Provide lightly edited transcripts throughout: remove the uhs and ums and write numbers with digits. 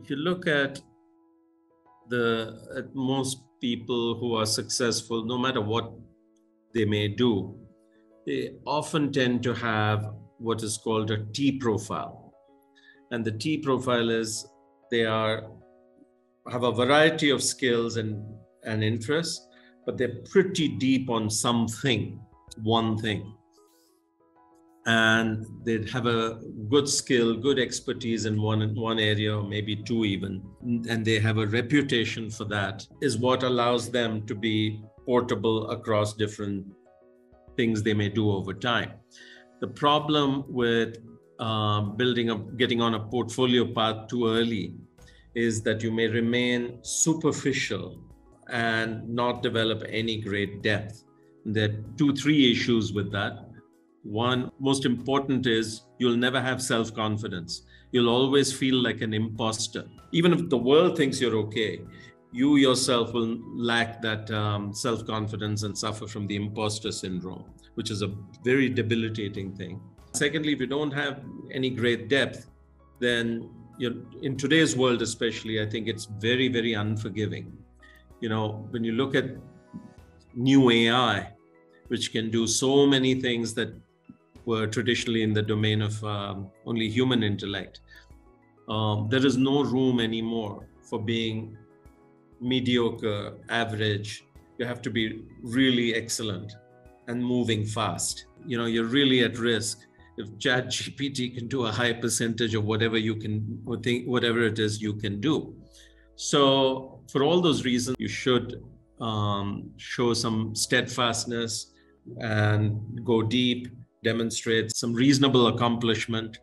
If you look at most people who are successful, no matter what they may do, they often tend to have what is called a T profile. And the T profile is they have a variety of skills and interests, but they're pretty deep on something, one thing. And they'd have a good skill, good expertise in one area, or maybe two even, and they have a reputation for that, is what allows them to be portable across different things they may do over time. The problem with getting on a portfolio path too early is that you may remain superficial and not develop any great depth. There are three issues with that. One, most important, is you'll never have self-confidence. You'll always feel like an imposter. Even if the world thinks you're okay, you yourself will lack that self-confidence and suffer from the imposter syndrome, which is a very debilitating thing. Secondly, if you don't have any great depth, then in today's world especially, I think it's very, very unforgiving. You know, when you look at new AI, which can do so many things that were traditionally in the domain of only human intellect. There is no room anymore for being mediocre, average. You have to be really excellent and moving fast. You know, you're really at risk. If ChatGPT can do a high percentage of whatever it is you can do. So for all those reasons, you should show some steadfastness and go deep, demonstrate some reasonable accomplishment,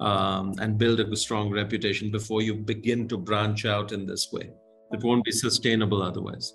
and build a strong reputation before you begin to branch out in this way. It won't be sustainable otherwise.